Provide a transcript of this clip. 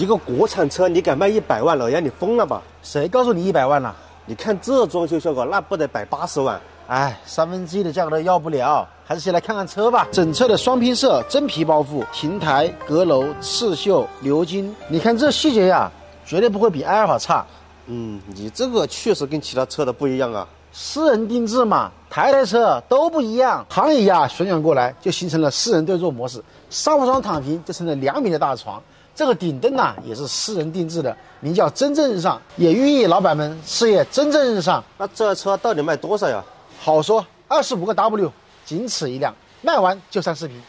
一个国产车你敢卖100万，老杨你疯了吧？谁告诉你100万了？你看这装修效果，那不得180万？哎，1/3的价格都要不了，还是先来看看车吧。整车的双拼色、真皮包覆、亭台、阁楼、刺绣、鎏金，你看这细节呀，绝对不会比爱尔法差。你这个确实跟其他车的不一样啊。私人定制嘛，台车都不一样。躺椅呀旋转过来，就形成了4人对坐模式；沙发床躺平，就成了2米的大床。 这个顶灯呐，也是私人定制的，名叫“蒸蒸日上”，也寓意老板们事业蒸蒸日上。那这车到底卖多少呀？好说，25个 W， 仅此一辆，卖完就算视频。